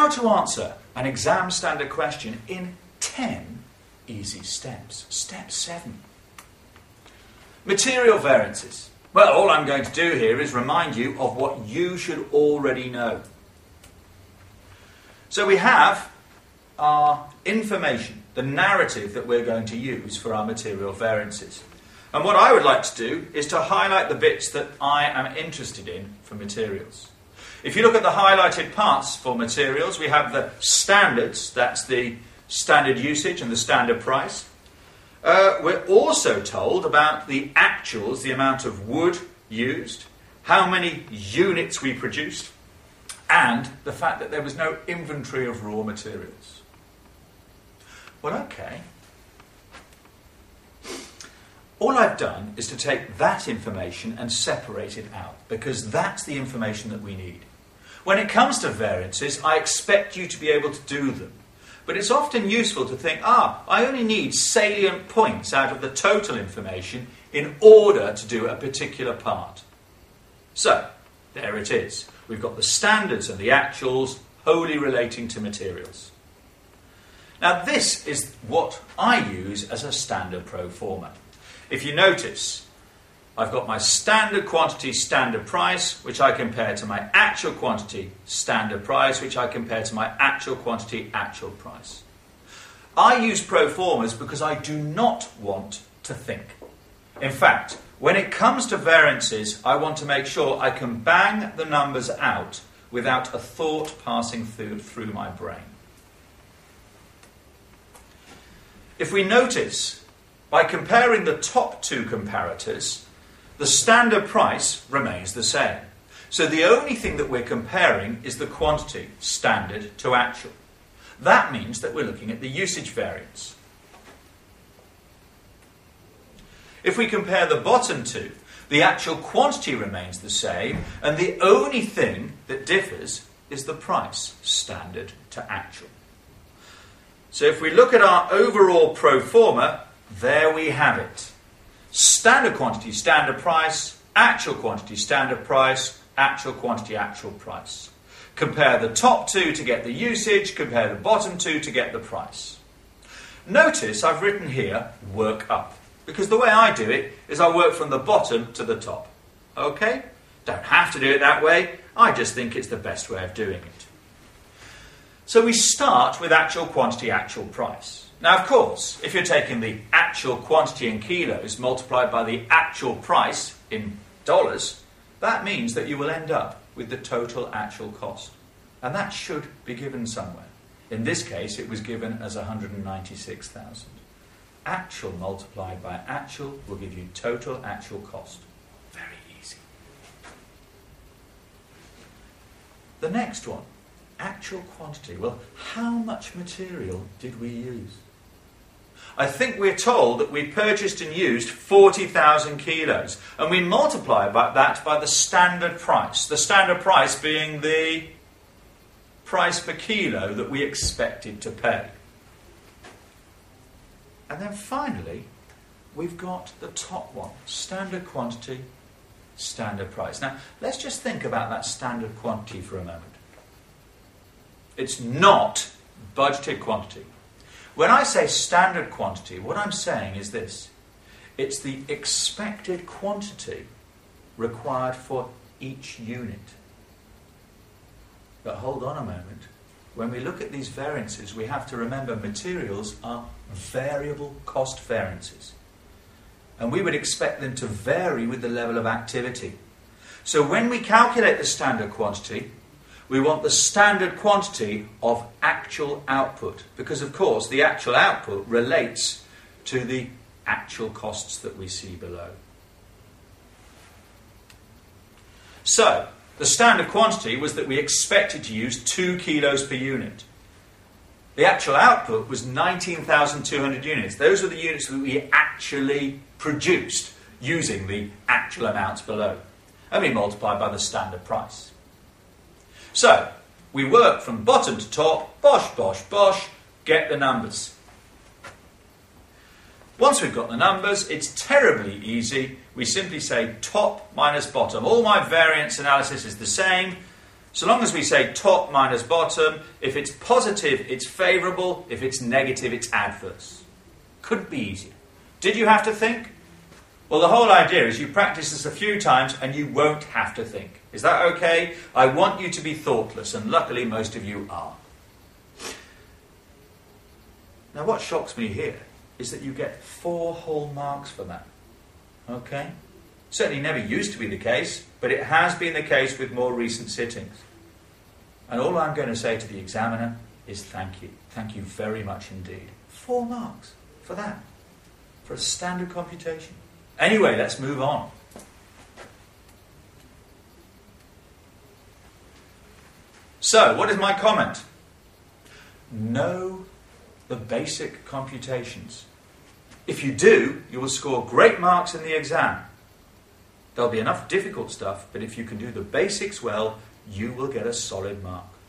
how to answer an exam standard question in 10 easy steps. Step 7. Material variances. Well, all I'm going to do here is remind you of what you should already know. So we have our information, the narrative that we're going to use for our material variances. And what I would like to do is to highlight the bits that I am interested in for materials. If you look at the highlighted parts for materials, we have the standards, that's the standard usage and the standard price. We're also told about the actuals, the amount of wood used, how many units we produced, and the fact that there was no inventory of raw materials. Well, okay. All I've done is to take that information and separate it out, because that's the information that we need. When it comes to variances, I expect you to be able to do them. But it's often useful to think, I only need salient points out of the total information in order to do a particular part. So, there it is. We've got the standards and the actuals wholly relating to materials. Now, this is what I use as a standard pro forma. If you notice, I've got my standard quantity, standard price, which I compare to my actual quantity, standard price, which I compare to my actual quantity, actual price. I use pro formas because I do not want to think. In fact, when it comes to variances, I want to make sure I can bang the numbers out without a thought passing through my brain. If we notice, by comparing the top two comparators, the standard price remains the same. So the only thing that we're comparing is the quantity, standard to actual. That means that we're looking at the usage variance. If we compare the bottom two, the actual quantity remains the same, and the only thing that differs is the price, standard to actual. So if we look at our overall pro forma, there we have it. Standard quantity, standard price, actual quantity, standard price, actual quantity, actual price. Compare the top two to get the usage, compare the bottom two to get the price. Notice I've written here, work up, because the way I do it is I work from the bottom to the top. Okay? Don't have to do it that way, I just think it's the best way of doing it. So we start with actual quantity, actual price. Now, of course, if you're taking the actual quantity in kilos multiplied by the actual price in dollars, that means that you will end up with the total actual cost. And that should be given somewhere. In this case, it was given as 196,000. Actual multiplied by actual will give you total actual cost. Very easy. The next one, actual quantity. Well, how much material did we use? I think we're told that we purchased and used 40,000 kilos, and we multiply that by the standard price. The standard price being the price per kilo that we expected to pay. And then finally, we've got the top one, standard quantity, standard price. Now, let's just think about that standard quantity for a moment. It's not budgeted quantity. When I say standard quantity, what I'm saying is this. It's the expected quantity required for each unit. But hold on a moment. When we look at these variances, we have to remember materials are variable cost variances. And we would expect them to vary with the level of activity. So when we calculate the standard quantity, we want the standard quantity of actual output, because, of course, the actual output relates to the actual costs that we see below. So, the standard quantity was that we expected to use 2 kilos per unit. The actual output was 19,200 units. Those were the units that we actually produced using the actual amounts below, and we multiplied by the standard price. So, we work from bottom to top, bosh, bosh, bosh, get the numbers. Once we've got the numbers, it's terribly easy. We simply say top minus bottom. All my variance analysis is the same. So long as we say top minus bottom, if it's positive, it's favourable. If it's negative, it's adverse. Could be easier. Did you have to think? Well, the whole idea is you practice this a few times and you won't have to think. Is that okay? I want you to be thoughtless, and luckily most of you are. Now, what shocks me here is that you get 4 whole marks for that. Okay? Certainly never used to be the case, but it has been the case with more recent sittings. And all I'm going to say to the examiner is thank you. Thank you very much indeed. 4 marks for that, for a standard computation. Anyway, let's move on. So, what is my comment? Know the basic computations. If you do, you will score great marks in the exam. There'll be enough difficult stuff, but if you can do the basics well, you will get a solid mark.